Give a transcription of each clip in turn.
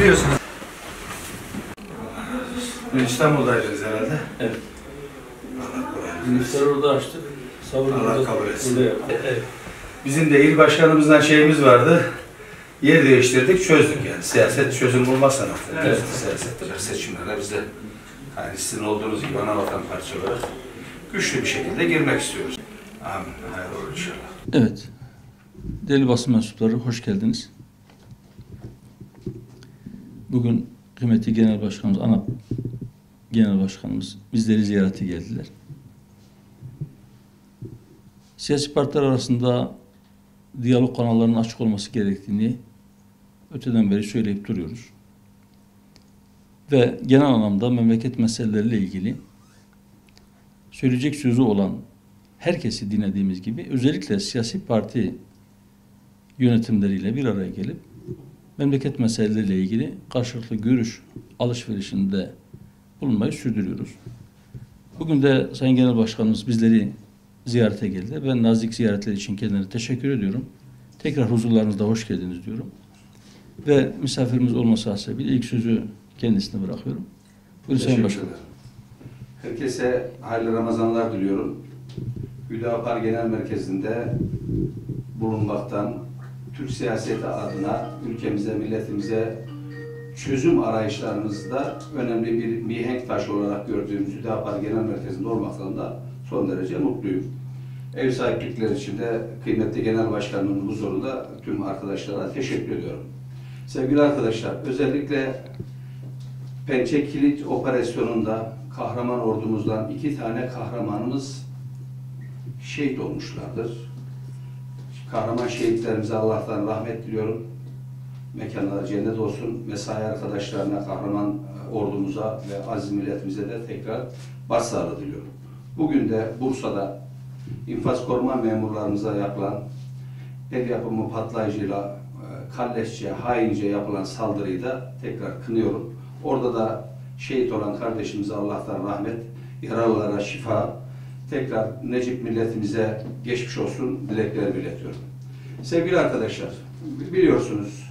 biliyorsunuz. İstanbul'daydınız herhalde. Evet. Ministeri orada açtık. Allah kabul etsin. Evet. Bizim de il başkanımızdan şeyimiz vardı. Yer değiştirdik, çözdük yani. Siyaset çözüm bulmaz sanattır. Evet. Siyasettir. Seçimlere biz de hani sizin olduğunuz gibi Anavatan Partisi olarak güçlü bir şekilde girmek istiyoruz. Amin. Hayırlı inşallah. Evet. Değerli basın mensupları, hoş geldiniz. Bugün kıymetli Genel Başkanımız, ANAP Genel Başkanımız bizleri ziyarete geldiler. Siyasi partiler arasında diyalog kanallarının açık olması gerektiğini öteden beri söyleyip duruyoruz. Ve genel anlamda memleket meseleleriyle ilgili söyleyecek sözü olan herkesi dinlediğimiz gibi özellikle siyasi parti yönetimleriyle bir araya gelip memleket meseleleriyle ilgili karşılıklı görüş alışverişinde bulunmayı sürdürüyoruz. Bugün de Sayın Genel Başkanımız bizleri ziyarete geldi. Ben nazik ziyaretler için kendilerine teşekkür ediyorum. Tekrar huzurlarınızda hoş geldiniz diyorum. Ve misafirimiz olması hasebiyle ilk sözü kendisine bırakıyorum. Buyurun Sayın Başkanım. Herkese hayırlı Ramazanlar diliyorum. HÜDA PAR Genel Merkezi'nde bulunmaktan Türk siyaseti adına ülkemize, milletimize çözüm arayışlarımızda önemli bir mihenk taşı olarak gördüğümüz HÜDA PAR Genel Merkezi'nde olmaktan da son derece mutluyum. Ev sahiplikleri için de kıymetli Genel Başkanımın huzurunda tüm arkadaşlara teşekkür ediyorum. Sevgili arkadaşlar, özellikle Pençe Kilit Operasyonu'nda kahraman ordumuzdan 2 tane kahramanımız şehit olmuşlardır. Kahraman şehitlerimize Allah'tan rahmet diliyorum. Mekanları cennet olsun. Mesai arkadaşlarına, kahraman ordumuza ve aziz milletimize de tekrar başsağlığı diliyorum. Bugün de Bursa'da infaz koruma memurlarımıza yapılan ev yapımı patlayıcıyla kalleşçe, haince yapılan saldırıyı da tekrar kınıyorum. Orada da şehit olan kardeşimize Allah'tan rahmet, yaralılara şifa, tekrar Necip milletimize geçmiş olsun dileklerimi iletiyorum. Sevgili arkadaşlar, biliyorsunuz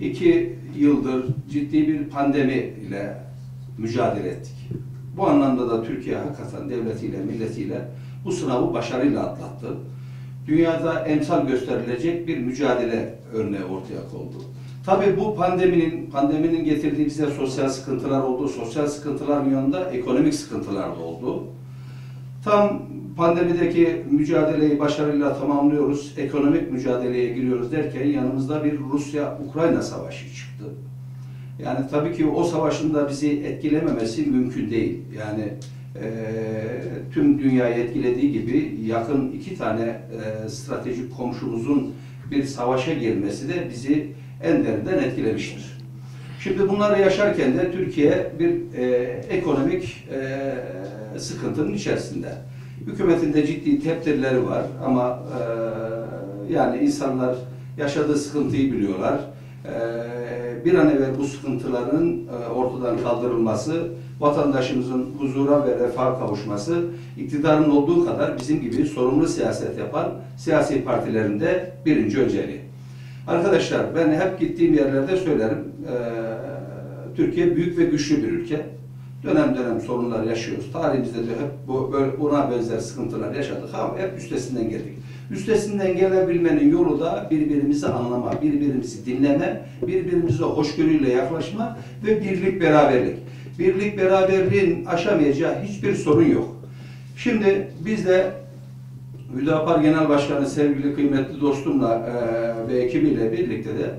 2 yıldır ciddi bir pandemi ile mücadele ettik. Bu anlamda da Türkiye hakikaten devletiyle, milletiyle bu sınavı başarıyla atlattı. Dünyada emsal gösterilecek bir mücadele örneği ortaya kondu. Tabii bu pandeminin getirdiği bize sosyal sıkıntılar oldu. Sosyal sıkıntıların yanında ekonomik sıkıntılar da oldu. Tam pandemideki mücadeleyi başarıyla tamamlıyoruz, ekonomik mücadeleye giriyoruz derken yanımızda bir Rusya-Ukrayna savaşı çıktı. Yani tabii ki o savaşın da bizi etkilememesi mümkün değil. Yani tüm dünyayı etkilediği gibi yakın 2 tane stratejik komşumuzun bir savaşa girmesi de bizi en derinden etkilemiştir. Şimdi bunları yaşarken de Türkiye bir ekonomik sıkıntının içerisinde. Hükümetin de ciddi tepkileri var ama yani insanlar yaşadığı sıkıntıyı biliyorlar. Bir an evvel bu sıkıntıların ortadan kaldırılması, vatandaşımızın huzura ve refaha kavuşması, iktidarın olduğu kadar bizim gibi sorumlu siyaset yapan siyasi partilerin de birinci önceliği. Arkadaşlar, ben hep gittiğim yerlerde söylerim, Türkiye büyük ve güçlü bir ülke. Dönem dönem sorunlar yaşıyoruz. Tarihimizde de hep buna benzer sıkıntılar yaşadık ama hep üstesinden geldik. Üstesinden gelebilmenin yolu da birbirimizi anlama, birbirimizi dinleme, birbirimize hoşgörüyle yaklaşma ve birlik beraberlik. Birlik beraberliğin aşamayacağı hiçbir sorun yok. Şimdi biz de HÜDA PAR Genel Başkanı sevgili kıymetli dostumla ve ekibiyle birlikte de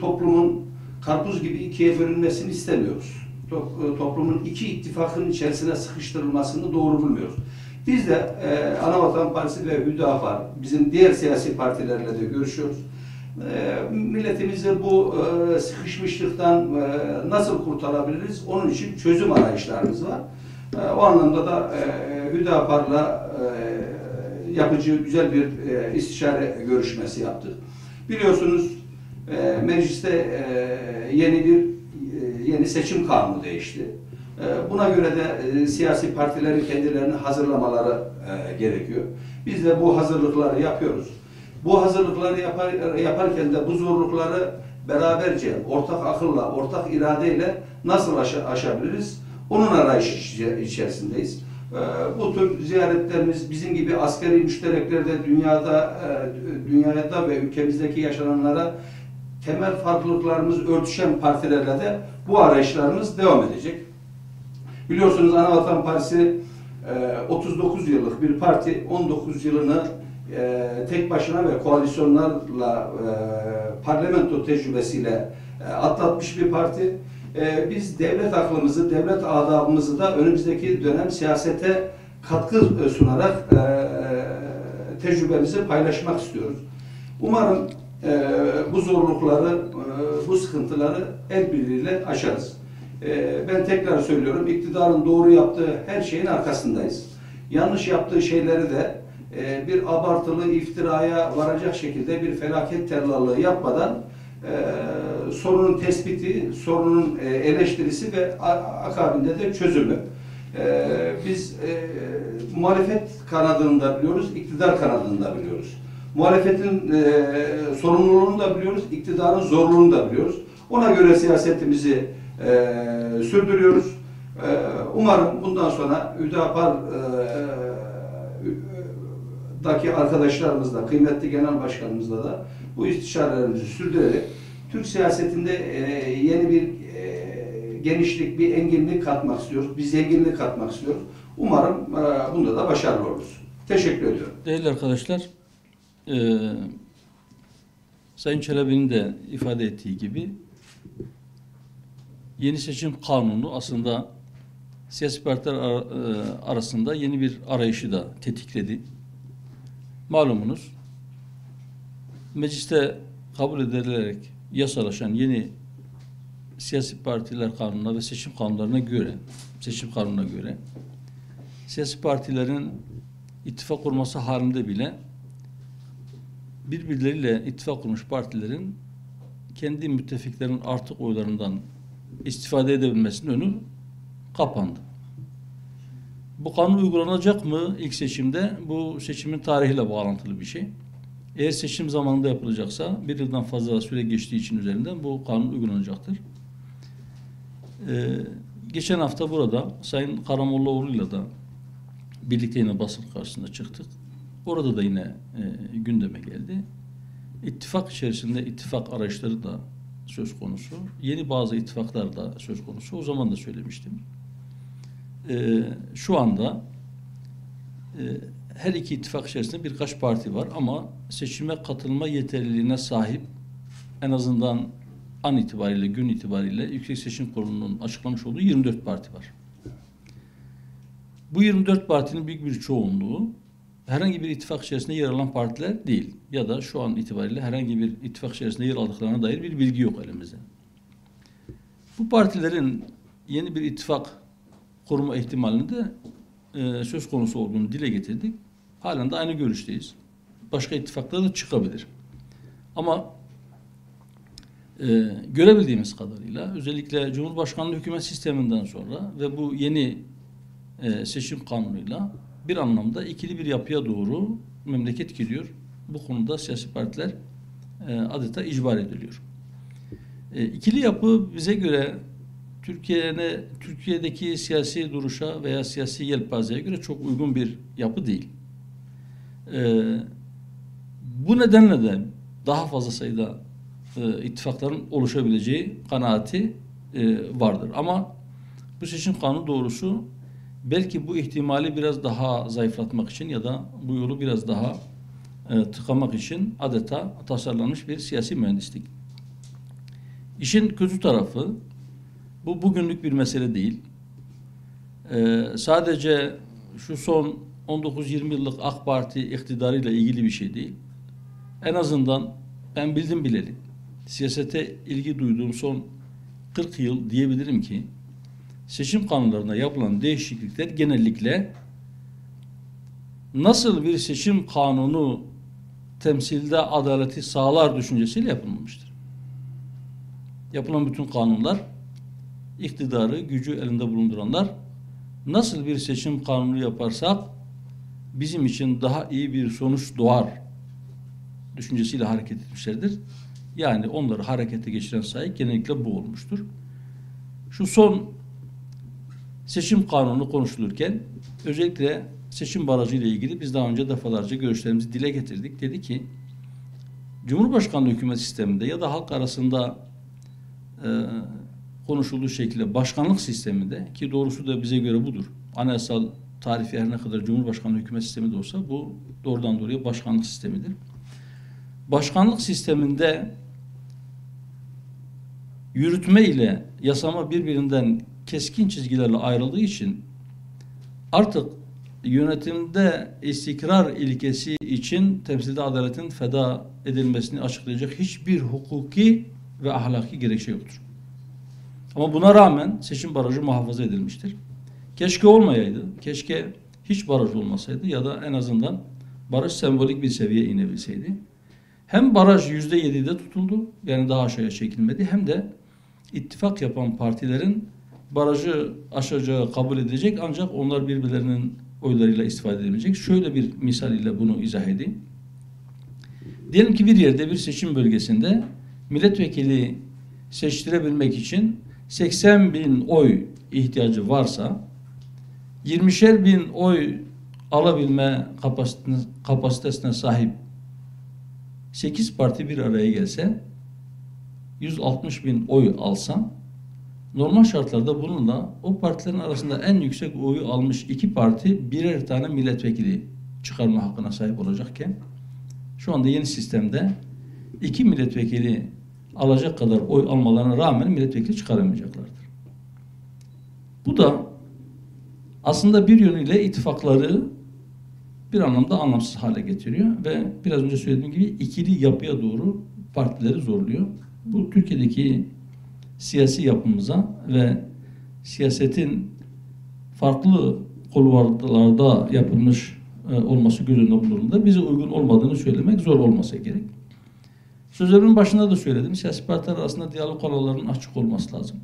toplumun karpuz gibi ikiye bölünmesini istemiyoruz. Toplumun 2 ittifakın içerisine sıkıştırılmasını doğru bulmuyoruz. Biz de Anavatan Partisi ve HÜDA PAR, bizim diğer siyasi partilerle de görüşüyoruz. Milletimizi bu sıkışmışlıktan nasıl kurtarabiliriz? Onun için çözüm arayışlarımız var. O anlamda da HÜDA PAR'la yapıcı güzel bir istişare görüşmesi yaptık. Biliyorsunuz mecliste yeni seçim kanunu değişti. Buna göre de siyasi partilerin kendilerini hazırlamaları gerekiyor. Biz de bu hazırlıkları yapıyoruz. Bu hazırlıkları yaparken de bu zorlukları beraberce, ortak akılla, ortak iradeyle nasıl aşabiliriz? Onun arayışı içerisindeyiz. Bu tür ziyaretlerimiz bizim gibi askeri müştereklerde dünyada ve ülkemizdeki yaşananlara temel farklılıklarımız örtüşen partilerle de bu arayışlarımız devam edecek. Biliyorsunuz Anavatan Partisi 39 yıllık bir parti, 19 yılını tek başına ve koalisyonlarla parlamento tecrübesiyle atlatmış bir parti. Biz devlet aklımızı, devlet adabımızı da önümüzdeki dönem siyasete katkı sunarak tecrübemizi paylaşmak istiyoruz. Umarım bu zorlukları, bu sıkıntıları el birliğiyle aşarız. Ben tekrar söylüyorum, iktidarın doğru yaptığı her şeyin arkasındayız. Yanlış yaptığı şeyleri de bir abartılı iftiraya varacak şekilde bir felaket tellallığı yapmadan sorunun tespiti, sorunun eleştirisi ve akabinde de çözümü. Biz muhalefet kanadını da biliyoruz, iktidar kanadını da biliyoruz. Muhalefetin sorumluluğunu da biliyoruz, iktidarın zorluğunu da biliyoruz. Ona göre siyasetimizi sürdürüyoruz. Umarım bundan sonra HÜDA PAR'daki arkadaşlarımızla, kıymetli genel başkanımızla da bu istişarelerimizi sürdürerek Türk siyasetinde yeni bir genişlik, bir enginlik katmak istiyoruz. Bir zenginlik katmak istiyoruz. Umarım bunda da başarılı oluruz. Teşekkür ediyorum. Değerli arkadaşlar, Sayın Çelebi'nin de ifade ettiği gibi yeni seçim kanunu aslında siyasi partiler arasında yeni bir arayışı da tetikledi. Malumunuz mecliste kabul edilerek yasalaşan yeni siyasi partiler kanununa ve seçim kanununa göre siyasi partilerin ittifak kurması halinde bile birbirleriyle ittifak kurmuş partilerin kendi müttefiklerin artık oylarından istifade edebilmesinin önü kapandı. Bu kanun uygulanacak mı ilk seçimde? Bu seçimin tarihiyle bağlantılı bir şey. Eğer seçim zamanında yapılacaksa bir yıldan fazla süre geçtiği için üzerinden bu kanun uygulanacaktır. Geçen hafta burada Sayın Karamollaoğlu'yla da birlikte yine basın karşısında çıktık. Orada da yine gündeme geldi. İttifak içerisinde ittifak araçları da söz konusu. Yeni bazı ittifaklar da söz konusu. O zaman da söylemiştim. Şu anda her iki ittifak içerisinde birkaç parti var ama seçime katılma yeterliliğine sahip en azından an itibariyle, gün itibariyle Yüksek Seçim Kurulu'nun açıklamış olduğu 24 parti var. Bu 24 partinin büyük bir çoğunluğu herhangi bir ittifak içerisinde yer alan partiler değil ya da şu an itibariyle herhangi bir ittifak içerisinde yer aldıklarına dair bir bilgi yok elimizde. Bu partilerin yeni bir ittifak kurma ihtimalini de söz konusu olduğunu dile getirdik. Halen de aynı görüşteyiz. Başka ittifaklar da çıkabilir. Ama görebildiğimiz kadarıyla özellikle Cumhurbaşkanlığı Hükümet Sisteminden sonra ve bu yeni seçim kanunuyla bir anlamda ikili bir yapıya doğru memleket gidiyor. Bu konuda siyasi partiler adeta icbar ediliyor. İkili yapı bize göre Türkiye'deki siyasi duruşa veya siyasi yelpazeye göre çok uygun bir yapı değil. Bu nedenle de daha fazla sayıda ittifakların oluşabileceği kanaati vardır. Ama bu seçim kanunu doğrusu belki bu ihtimali biraz daha zayıflatmak için ya da bu yolu biraz daha tıkamak için adeta tasarlanmış bir siyasi mühendislik. İşin kötü tarafı bu bugünlük bir mesele değil. Sadece şu son 19-20 yıllık AK Parti iktidarıyla ilgili bir şey değil. En azından ben bildim bileli siyasete ilgi duyduğum son 40 yıl diyebilirim ki seçim kanunlarına yapılan değişiklikler genellikle nasıl bir seçim kanunu temsilde adaleti sağlar düşüncesiyle yapılmamıştır. Yapılan bütün kanunlar iktidarı, gücü elinde bulunduranlar nasıl bir seçim kanunu yaparsak bizim için daha iyi bir sonuç doğar düşüncesiyle hareket etmişlerdir. Yani onları harekete geçiren sayı genellikle bu olmuştur. Şu son seçim kanunu konuşulurken özellikle seçim barajı ile ilgili biz daha önce defalarca görüşlerimizi dile getirdik. Dedi ki Cumhurbaşkanlığı Hükümet Sistemi'nde ya da halk arasında konuşulduğu şekilde başkanlık sisteminde, ki doğrusu da bize göre budur. Anayasal tarifi her ne kadar Cumhurbaşkanlığı Hükümet Sistemi de olsa bu doğrudan doğruya başkanlık sistemidir. Başkanlık sisteminde yürütme ile yasama birbirinden keskin çizgilerle ayrıldığı için artık yönetimde istikrar ilkesi için temsilde adaletin feda edilmesini açıklayacak hiçbir hukuki ve ahlaki gerekçe yoktur. Ama buna rağmen seçim barajı muhafaza edilmiştir. Keşke olmayaydı, keşke hiç baraj olmasaydı ya da en azından baraj sembolik bir seviye inebilseydi. Hem baraj %7'de tutuldu, yani daha aşağıya çekilmedi, hem de ittifak yapan partilerin barajı aşacağı kabul edilecek ancak onlar birbirlerinin oylarıyla istifade edilecek. Şöyle bir misal ile bunu izah edeyim. Diyelim ki bir yerde, bir seçim bölgesinde milletvekili seçtirebilmek için 80.000 oy ihtiyacı varsa 20'şer bin oy alabilme kapasitesine sahip 8 parti bir araya gelse 160.000 oy alsa, normal şartlarda bununla o partilerin arasında en yüksek oyu almış 2 parti birer tane milletvekili çıkarma hakkına sahip olacakken şu anda yeni sistemde 2 milletvekili alacak kadar oy almalarına rağmen milletvekili çıkaramayacaklardır. Bu da aslında bir yönüyle ittifakları bir anlamda anlamsız hale getiriyor ve biraz önce söylediğim gibi ikili yapıya doğru partileri zorluyor. Bu Türkiye'deki siyasi yapımıza ve siyasetin farklı kulvarlarda yapılmış olması göz önünde bulunduğunda bize uygun olmadığını söylemek zor olmasa gerek. Sözlerimin başında da söyledim. Siyasi partiler arasında diyalog kanallarının açık olması lazım.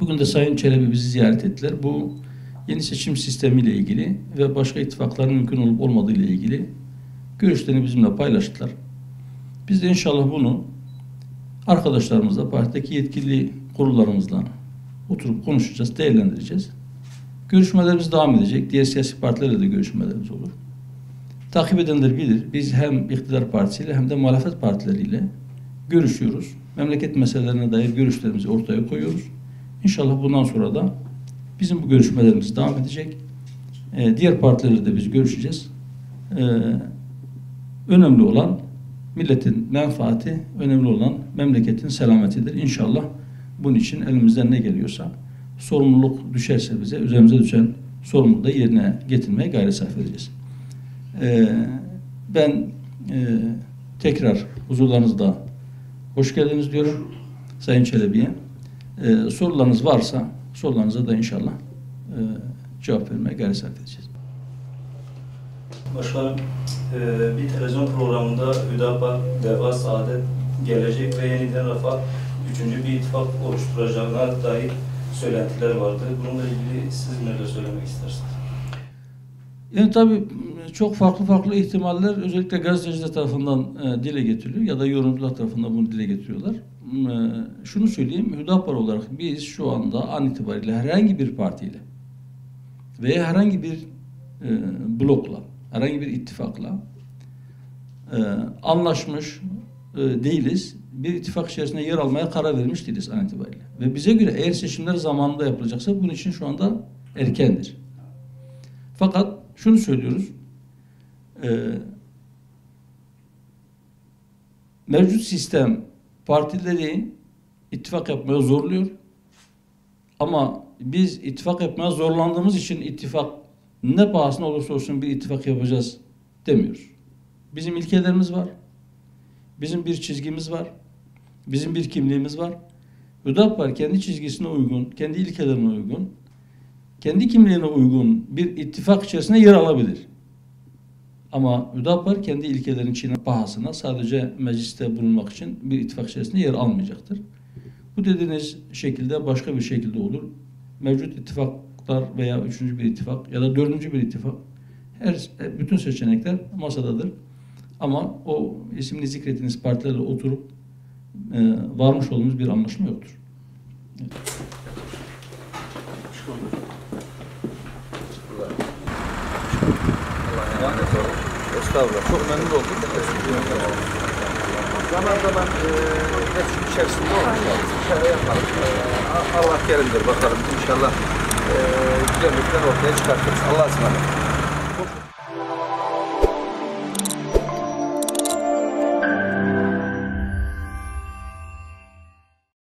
Bugün de Sayın Çelebi bizi ziyaret ettiler. Bu yeni seçim sistemiyle ilgili ve başka ittifakların mümkün olup olmadığı ile ilgili görüşlerini bizimle paylaştılar. Biz de inşallah bunu arkadaşlarımızla, partideki yetkili kurullarımızla oturup konuşacağız, değerlendireceğiz. Görüşmelerimiz devam edecek. Diğer siyasi partilerle de görüşmelerimiz olur. Takip edenler bilir. Biz hem iktidar partisiyle hem de muhalefet partileriyle görüşüyoruz. Memleket meselelerine dair görüşlerimizi ortaya koyuyoruz. İnşallah bundan sonra da bizim bu görüşmelerimiz devam edecek. Diğer partilerle de biz görüşeceğiz. Önemli olan milletin menfaati, önemli olan memleketin selametidir. İnşallah bunun için elimizden ne geliyorsa, sorumluluk düşerse bize, üzerimize düşen sorumluluğu da yerine getirmeye gayret sarf edeceğiz. Ben tekrar huzurlarınızda hoş geldiniz diyorum Sayın Çelebi'ye. Sorularınız varsa sorularınıza da inşallah cevap vermeye gayret sarf edeceğiz. Başkanım, bir televizyon programında HÜDA PAR, Deva, Saadet, Gelecek ve Yeniden Refah 3. bir ittifak oluşturacağına dair söylentiler vardı. Bununla ilgili siz neler söylemek istersiniz? Yani tabii çok farklı ihtimaller özellikle gazeteciler tarafından dile getiriliyor ya da yorumcular tarafından bunu dile getiriyorlar. Şunu söyleyeyim, HÜDA PAR olarak biz şu anda an itibariyle herhangi bir partiyle veya herhangi bir blokla, herhangi bir ittifakla anlaşmış değiliz. Bir ittifak içerisinde yer almaya karar vermiş değiliz an itibariyle. Ve bize göre eğer seçimler zamanında yapılacaksa bunun için şu anda erkendir. Fakat şunu söylüyoruz, mevcut sistem partileri ittifak yapmaya zorluyor ama biz ittifak yapmaya zorlandığımız için ittifak ne pahasına olursa olsun bir ittifak yapacağız demiyoruz. Bizim ilkelerimiz var, bizim bir çizgimiz var, bizim bir kimliğimiz var. HÜDA PAR kendi çizgisine uygun, kendi ilkelerine uygun, kendi kimliğine uygun bir ittifak içerisinde yer alabilir. Ama HÜDA PAR kendi ilkelerin Çin'e pahasına sadece mecliste bulunmak için bir ittifak içerisinde yer almayacaktır. Bu dediğiniz şekilde başka bir şekilde olur. Mevcut ittifaklar veya 3. bir ittifak ya da 4. bir ittifak, bütün seçenekler masadadır. Ama o isimli zikrettiğiniz partilerle oturup varmış olduğumuz bir anlaşma yoktur. Evet. Estağfurullah. Çok memnun olduk. Zaman zaman resim içerisinde olacağız. İnşallah yaparız. Allah kerimdir bakalım. İnşallah güzellikler ortaya çıkartırız. Allah'a ısmarladık.